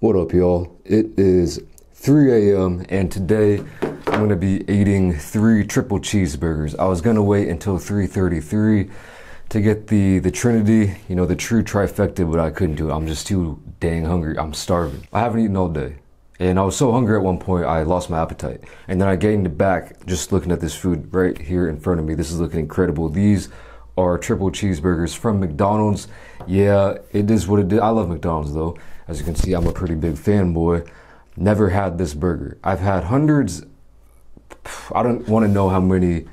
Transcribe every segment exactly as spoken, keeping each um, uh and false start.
What up, y'all? It is three A M and today I'm gonna be eating three triple cheeseburgers. I was gonna wait until three thirty-three to get the the Trinity, you know, the true trifecta, but I couldn't do it. I'm just too dang hungry. I'm starving. I haven't eaten all day, and I was so hungry at one point I lost my appetite, and then I gained it back just looking at this food right here in front of me. This is looking incredible. These are triple cheeseburgers from McDonald's. Yeah, it is what it is. I love McDonald's though. As you can see, I'm a pretty big fanboy. Never had this burger. I've had hundreds, I don't want to know how many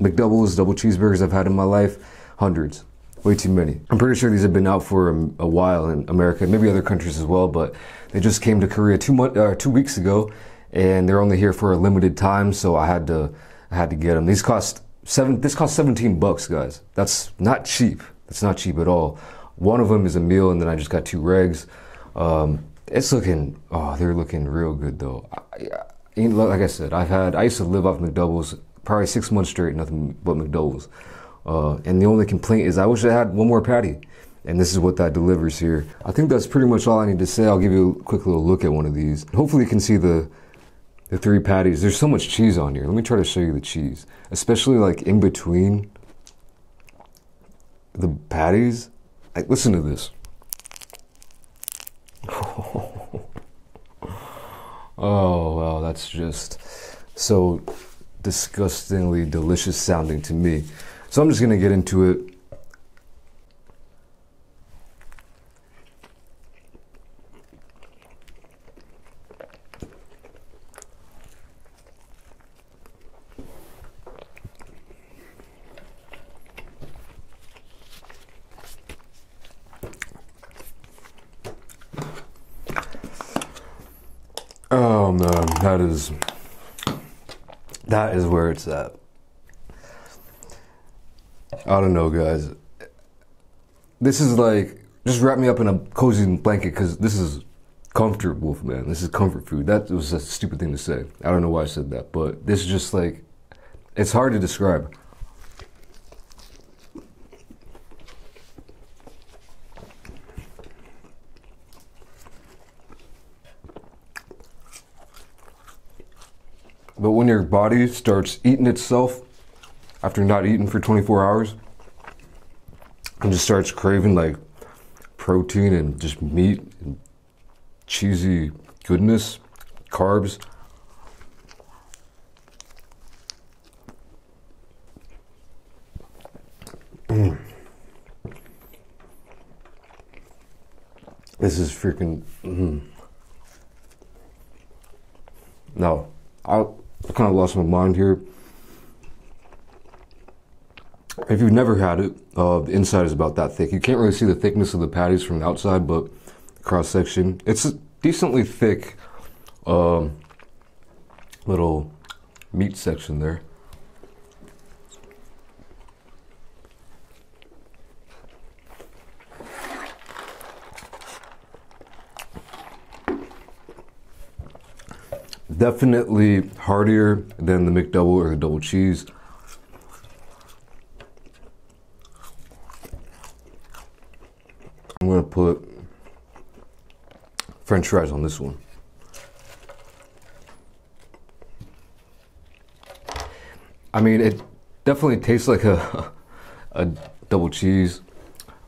McDoubles, double cheeseburgers I've had in my life. Hundreds, way too many. I'm pretty sure these have been out for a, a while in America, maybe other countries as well, but they just came to Korea two, month, uh, two weeks ago, and they're only here for a limited time, so I had to, I had to get them. These cost Seven, this cost seventeen bucks, guys. That's not cheap. That's not cheap at all. One of them is a meal, and then I just got two regs. Um, it's looking, oh, they're looking real good though. I, I, like I said, I've had, I used to live off McDoubles probably six months straight, nothing but McDoubles. Uh, and the only complaint is I wish I had one more patty. And this is what that delivers here. I think that's pretty much all I need to say. I'll give you a quick little look at one of these. Hopefully you can see the The three patties. There's so much cheese on here. Let me try to show you the cheese, especially like in between the patties. Like, listen to this. Oh wow, that's just so disgustingly delicious sounding to me. So I'm just gonna get into it. Oh man, that is, that is where it's at. I don't know, guys. This is like, just wrap me up in a cozy blanket, because this is comfortable, man. This is comfort food. That was a stupid thing to say. I don't know why I said that, but this is just like, it's hard to describe. But when your body starts eating itself after not eating for twenty-four hours and just starts craving like protein and just meat and cheesy goodness, carbs. Mm. This is freaking, mm. No, I I kind of lost my mind here. If you've never had it, uh, the inside is about that thick. You can't really see the thickness of the patties from the outside, but cross section, it's a decently thick um, little meat section there. Definitely heartier than the McDouble or the double cheese. I'm gonna put French fries on this one. I mean, it definitely tastes like a a double cheese,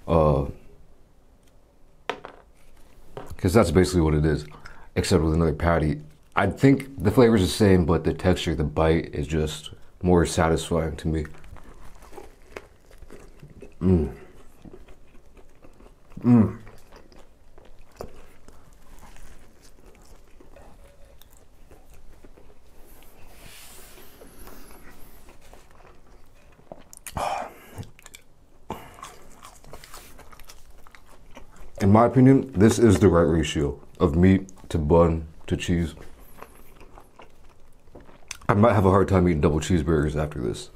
uh, because that's basically what it is, except with another patty. I think the flavor's the same, but the texture, the bite is just more satisfying to me. Mmm. Mmm. In my opinion, this is the right ratio of meat to bun to cheese. I might have a hard time eating double cheeseburgers after this.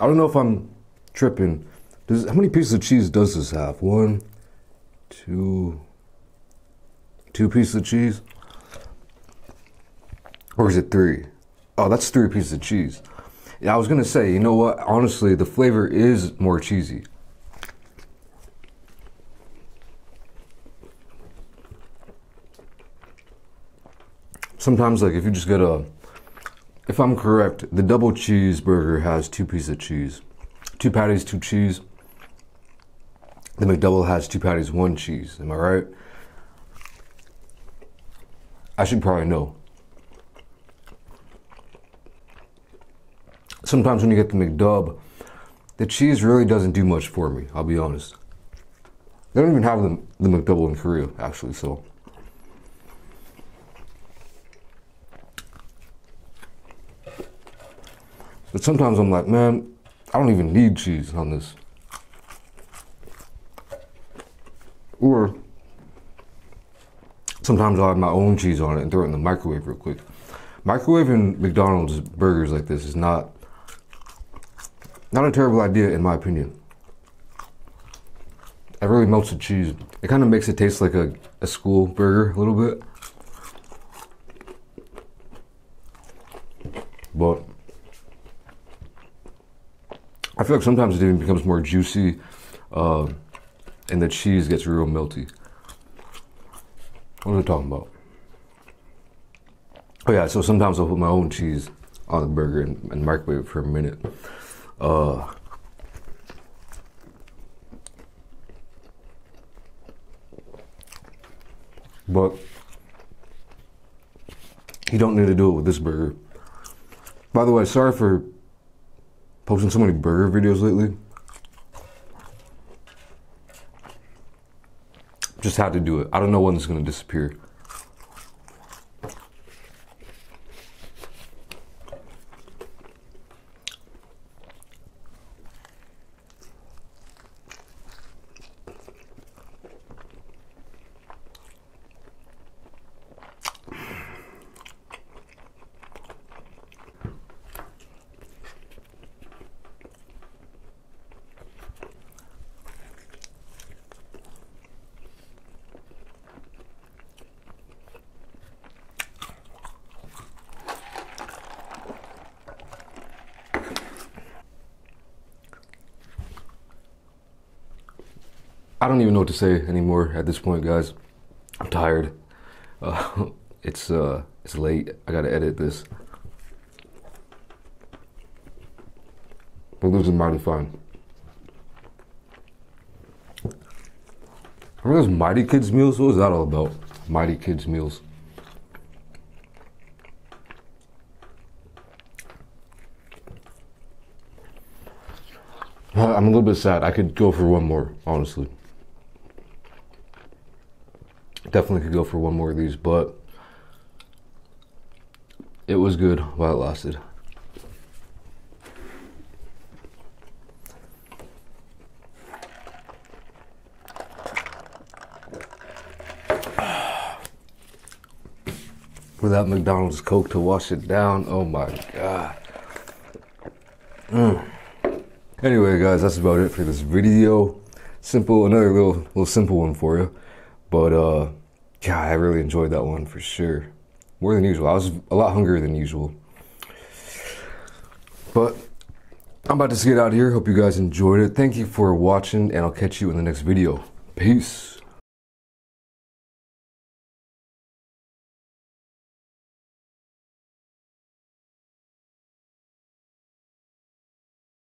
I don't know if I'm tripping. Does, how many pieces of cheese does this have? One, two, two pieces of cheese? Or is it three? Oh, that's three pieces of cheese. Yeah, I was gonna say, you know what? Honestly, the flavor is more cheesy. Sometimes, like, if you just get a, if I'm correct, the double cheeseburger has two pieces of cheese. Two patties, two cheese. The McDouble has two patties, one cheese. Am I right? I should probably know. Sometimes when you get the McDub, the cheese really doesn't do much for me, I'll be honest. They don't even have the, the McDouble in Korea, actually, so. But sometimes I'm like, man, I don't even need cheese on this. Or sometimes I'll have my own cheese on it and throw it in the microwave real quick. Microwaving McDonald's burgers like this is not not a terrible idea, in my opinion. It really melts the cheese. It kind of makes it taste like a, a school burger a little bit. But I feel like sometimes it even becomes more juicy, uh, and the cheese gets real melty. What am I talking about? Oh yeah, so sometimes I'll put my own cheese on the burger and, and microwave it for a minute. Uh, but you don't need to do it with this burger. By the way, sorry for posting so many burger videos lately. Just had to do it. I don't know when it's gonna disappear. I don't even know what to say anymore at this point, guys. I'm tired. Uh, it's uh, it's late. I gotta edit this. But losing mighty fine. Remember those Mighty Kids meals? What was that all about? Mighty Kids meals. I'm a little bit sad. I could go for one more, honestly. Definitely could go for one more of these, but it was good while it lasted. Without McDonald's Coke to wash it down, oh my God. Mm. Anyway, guys, that's about it for this video. Simple, another little, little simple one for you. But, uh, yeah, I really enjoyed that one for sure. More than usual. I was a lot hungrier than usual. But I'm about to get out of here. Hope you guys enjoyed it. Thank you for watching, and I'll catch you in the next video. Peace.